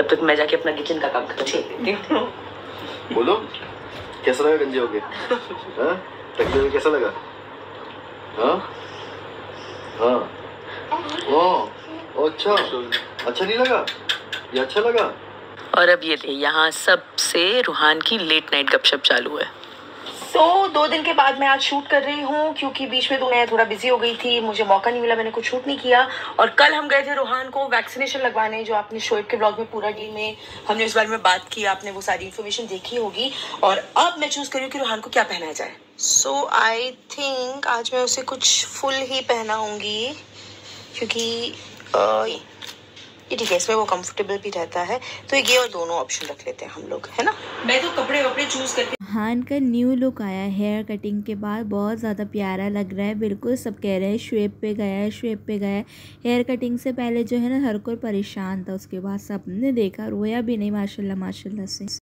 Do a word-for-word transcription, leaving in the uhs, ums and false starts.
तब तक मैं जाके अपना किचन का काम करती हूँ। बोलो कैसा लगा गंजे हो गए? हाँ तकलीफ में कैसा लगा? हाँ हाँ ओ अच्छा अच्छा नहीं लगा, ये अच्छा लगा। और अब ये थे यहाँ सबसे रूहान की लेट नाइट गपशप चालू है। सो so, दो दिन के बाद मैं आज शूट कर रही हूँ क्योंकि बीच में तो मैं थोड़ा बिजी हो गई थी, मुझे मौका नहीं मिला, मैंने कुछ शूट नहीं किया। और कल हम गए थे रूहान को वैक्सीनेशन लगवाने, जो आपने शोएब के ब्लॉग में पूरा डील में हमने इस बारे में बात की, आपने वो सारी इन्फॉर्मेशन देखी होगी। और अब मैं चूज कर रही हूँ कि रूहान को क्या पहनाया जाए। सो आई थिंक आज मैं उसे कुछ फुल ही पहनाऊंगी क्योंकि uh, ये ठीक है, इसमें वो कंफर्टेबल भी रहता है। तो ये और दोनों ऑप्शन रख लेते हैं हम लोग, है ना। मैं तो कपड़े वपड़े चूज करके रूहान का न्यू लुक आया हेयर कटिंग के बाद, बहुत ज़्यादा प्यारा लग रहा है। बिल्कुल सब कह रहे हैं शोएब पे गया है, शोएब पे गया है। हेयर कटिंग से पहले जो है ना हर कोई परेशान था, उसके बाद सबने देखा, रोया भी नहीं माशाल्लाह माशाल्लाह से।